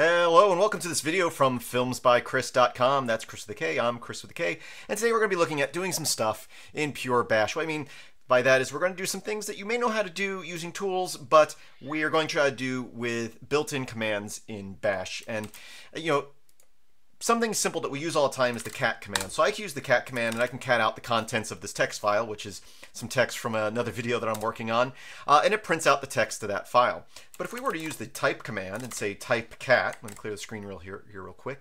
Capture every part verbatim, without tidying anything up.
Hello and welcome to this video from films by chris dot com. That's Chris with a K, I'm Chris with a K, and today we're going to be looking at doing some stuff in pure bash. What I mean by that is we're going to do some things that you may know how to do using tools, but we are going to try to do with built-in commands in bash. And you know, something simple that we use all the time is the cat command. So I can use the cat command and I can cat out the contents of this text file, which is some text from another video that I'm working on, uh, and it prints out the text to that file. But if we were to use the type command and say type cat, let me clear the screen real here, here real quick,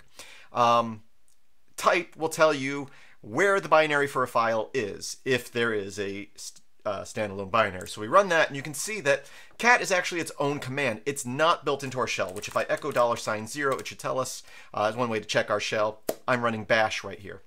um, type will tell you where the binary for a file is, if there is a st uh, standalone binary. So we run that and you can see that cat is actually its own command. It's not built into our shell, which if I echo dollar sign zero, it should tell us, uh, is one way to check our shell. I'm running bash right here.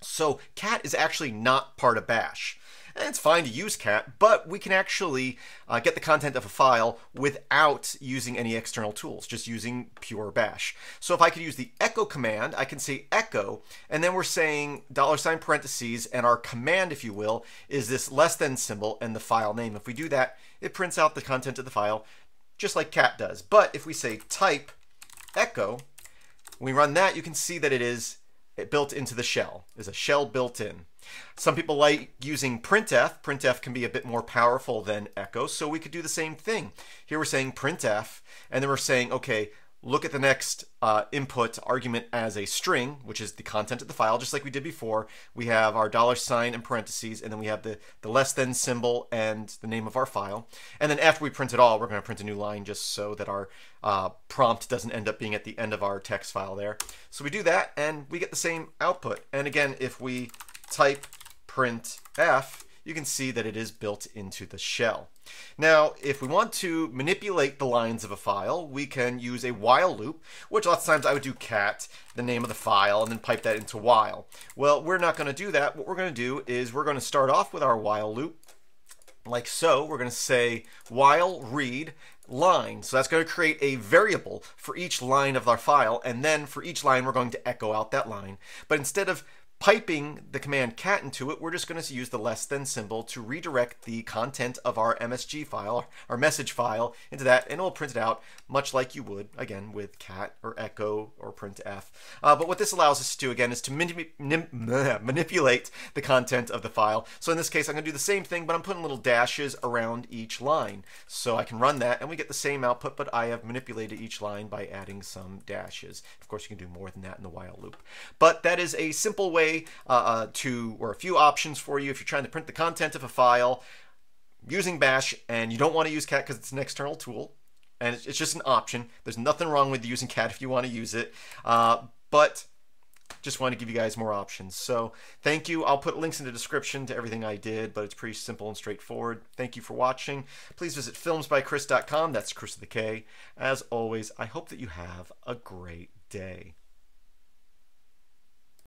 So cat is actually not part of bash. And it's fine to use cat, but we can actually uh, get the content of a file without using any external tools, just using pure bash. So if I could use the echo command, I can say echo, and then we're saying dollar sign parentheses, and our command, if you will, is this less than symbol and the file name. If we do that, it prints out the content of the file, just like cat does. But if we say type echo, when we run that, you can see that it is It built into the shell, is a shell built in. Some people like using printf. Printf can be a bit more powerful than echo, so we could do the same thing. Here we're saying printf, and then we're saying, okay, look at the next uh, input argument as a string, which is the content of the file, just like we did before. We have our dollar sign and parentheses, and then we have the, the less than symbol and the name of our file. And then after we print it all, we're going to print a new line just so that our uh, prompt doesn't end up being at the end of our text file there. So we do that, and we get the same output. And again, if we type printf, you can see that it is built into the shell. Now, if we want to manipulate the lines of a file, we can use a while loop, which lots of times I would do cat, the name of the file, and then pipe that into while. Well, we're not going to do that. What we're going to do is we're going to start off with our while loop, like so. We're going to say while read line. So that's going to create a variable for each line of our file, and then for each line, we're going to echo out that line. But instead of piping the command cat into it, we're just going to use the less than symbol to redirect the content of our M S G file, our message file, into that, and it will print it out much like you would, again, with cat or echo or printf. Uh, but what this allows us to do, again, is to manip manipulate the content of the file. So in this case, I'm going to do the same thing, but I'm putting little dashes around each line. So I can run that, and we get the same output, but I have manipulated each line by adding some dashes. Of course, you can do more than that in the while loop. But that is a simple way Uh, to, or a few options for you if you're trying to print the content of a file using bash and you don't want to use cat because it's an external tool and it's just an option. There's nothing wrong with using cat if you want to use it, uh, but just want to give you guys more options. So thank you. I'll put links in the description to everything I did, but it's pretty simple and straightforward. Thank you for watching. Please visit films by chris dot com. That's Chris with a K. As always, I hope that you have a great day.